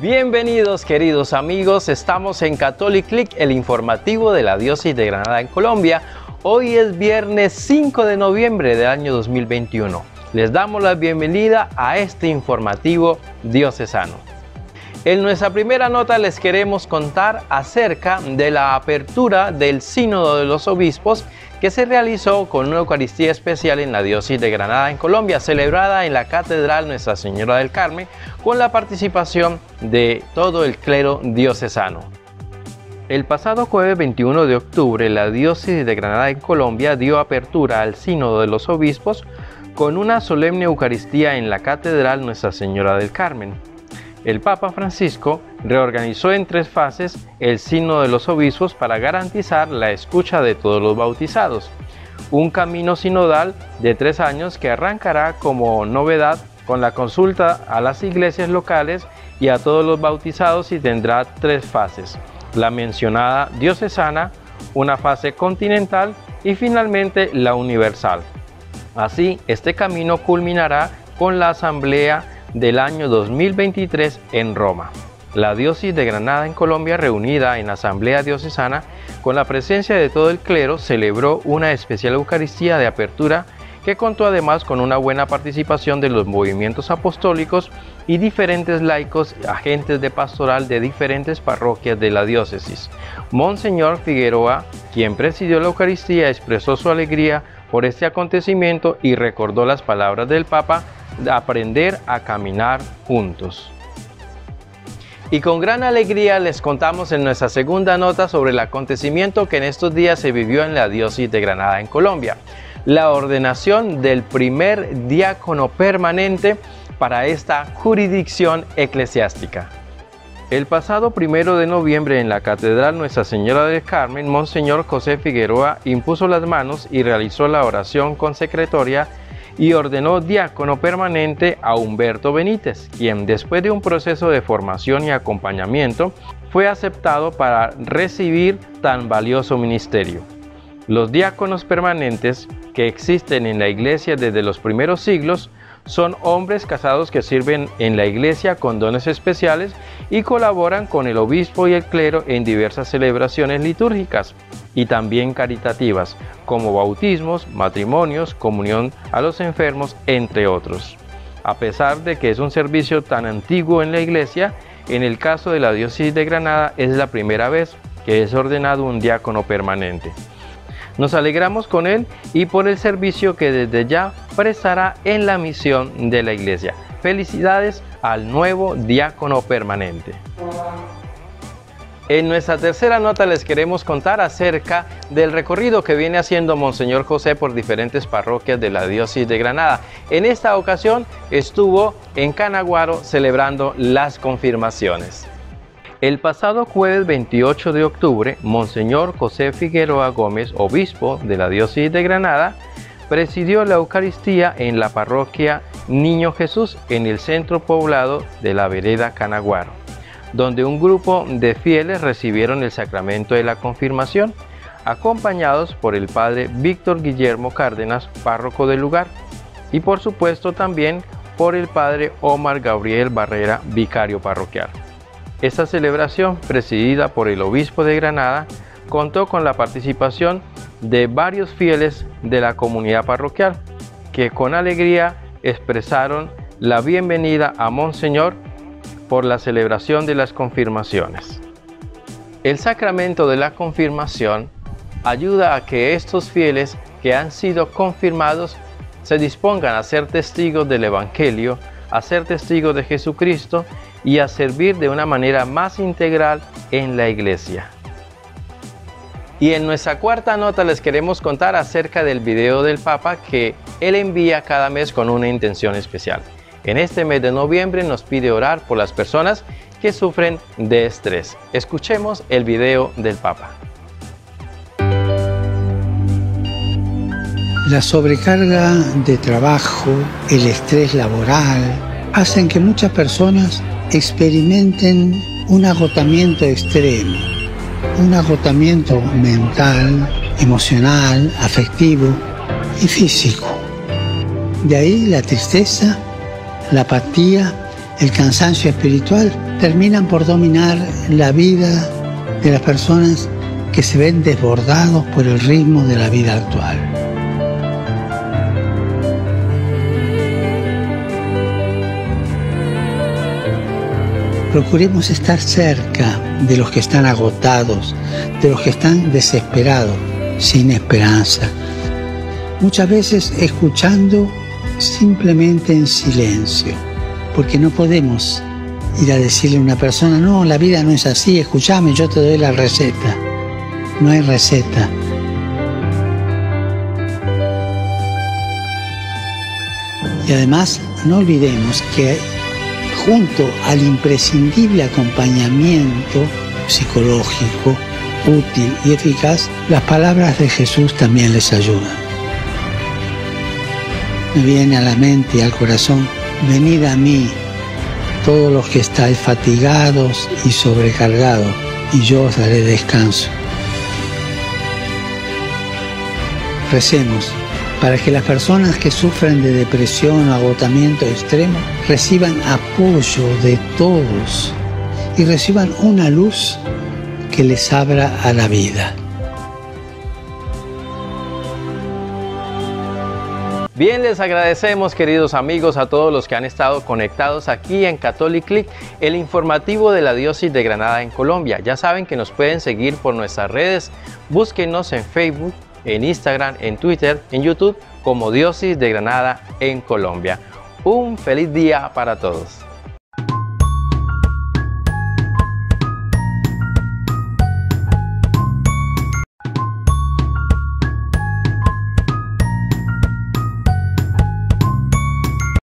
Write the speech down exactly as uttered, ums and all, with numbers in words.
Bienvenidos queridos amigos, estamos en Catholic Click, el informativo de la Diócesis de Granada en Colombia. Hoy es viernes cinco de noviembre del año dos mil veintiuno. Les damos la bienvenida a este informativo diocesano. En nuestra primera nota les queremos contar acerca de la apertura del Sínodo de los Obispos que se realizó con una Eucaristía especial en la Diócesis de Granada en Colombia, celebrada en la Catedral Nuestra Señora del Carmen, con la participación de todo el clero diocesano. El pasado jueves veintiuno de octubre, la Diócesis de Granada en Colombia dio apertura al Sínodo de los Obispos con una solemne Eucaristía en la Catedral Nuestra Señora del Carmen. El Papa Francisco reorganizó en tres fases el Sínodo de los Obispos para garantizar la escucha de todos los bautizados. Un camino sinodal de tres años que arrancará como novedad con la consulta a las iglesias locales y a todos los bautizados, y tendrá tres fases: la mencionada diocesana, una fase continental y finalmente la universal. Así, este camino culminará con la Asamblea del año dos mil veintitrés en Roma. La Diócesis de Granada en Colombia, reunida en Asamblea Diocesana con la presencia de todo el clero, celebró una especial Eucaristía de apertura que contó además con una buena participación de los movimientos apostólicos y diferentes laicos, agentes de pastoral de diferentes parroquias de la diócesis. Monseñor Figueroa, quien presidió la Eucaristía, expresó su alegría por este acontecimiento y recordó las palabras del Papa: aprender a caminar juntos. Y con gran alegría les contamos en nuestra segunda nota sobre el acontecimiento que en estos días se vivió en la Diócesis de Granada en Colombia: la ordenación del primer diácono permanente para esta jurisdicción eclesiástica. El pasado primero de noviembre, en la Catedral Nuestra Señora del Carmen, Monseñor José Figueroa impuso las manos y realizó la oración consecratoria y ordenó diácono permanente a Humberto Benítez, quien después de un proceso de formación y acompañamiento fue aceptado para recibir tan valioso ministerio. Los diáconos permanentes que existen en la Iglesia desde los primeros siglos son hombres casados que sirven en la Iglesia con dones especiales y colaboran con el obispo y el clero en diversas celebraciones litúrgicas y también caritativas, como bautismos, matrimonios, comunión a los enfermos, entre otros. A pesar de que es un servicio tan antiguo en la Iglesia, en el caso de la Diócesis de Granada es la primera vez que es ordenado un diácono permanente. Nos alegramos con él y por el servicio que desde ya prestará en la misión de la Iglesia. Felicidades al nuevo diácono permanente. En nuestra tercera nota les queremos contar acerca del recorrido que viene haciendo Monseñor José por diferentes parroquias de la Diócesis de Granada. En esta ocasión estuvo en Canaguaro celebrando las confirmaciones. El pasado jueves veintiocho de octubre, Monseñor José Figueroa Gómez, obispo de la Diócesis de Granada, presidió la Eucaristía en la parroquia Niño Jesús, en el centro poblado de la vereda Canaguaro, donde un grupo de fieles recibieron el sacramento de la confirmación, acompañados por el padre Víctor Guillermo Cárdenas, párroco del lugar, y por supuesto también por el padre Omar Gabriel Barrera, vicario parroquial. Esta celebración, presidida por el obispo de Granada, contó con la participación de varios fieles de la comunidad parroquial, que con alegría expresaron la bienvenida a Monseñor por la celebración de las confirmaciones. El sacramento de la confirmación ayuda a que estos fieles que han sido confirmados se dispongan a ser testigos del Evangelio, a ser testigos de Jesucristo y a servir de una manera más integral en la Iglesia. Y en nuestra cuarta nota les queremos contar acerca del video del Papa que él envía cada mes con una intención especial. En este mes de noviembre nos pide orar por las personas que sufren de estrés. Escuchemos el video del Papa. La sobrecarga de trabajo, el estrés laboral, hacen que muchas personas experimenten un agotamiento extremo, un agotamiento mental, emocional, afectivo y físico. De ahí la tristeza, la apatía, el cansancio espiritual terminan por dominar la vida de las personas que se ven desbordados por el ritmo de la vida actual. Procuremos estar cerca de los que están agotados, de los que están desesperados, sin esperanza, muchas veces escuchando simplemente en silencio, porque no podemos ir a decirle a una persona: no, la vida no es así, escúchame, yo te doy la receta. No hay receta. Y además no olvidemos que junto al imprescindible acompañamiento psicológico, útil y eficaz, las palabras de Jesús también les ayudan. Me viene a la mente y al corazón: venid a mí todos los que estáis fatigados y sobrecargados, y yo os daré descanso. Recemos para que las personas que sufren de depresión o agotamiento extremo reciban apoyo de todos y reciban una luz que les abra a la vida. Bien, les agradecemos, queridos amigos, a todos los que han estado conectados aquí en Catholic Click, el informativo de la Diócesis de Granada en Colombia. Ya saben que nos pueden seguir por nuestras redes, búsquenos en Facebook, en Instagram, en Twitter, en YouTube como Diócesis de Granada en Colombia. Un feliz día para todos.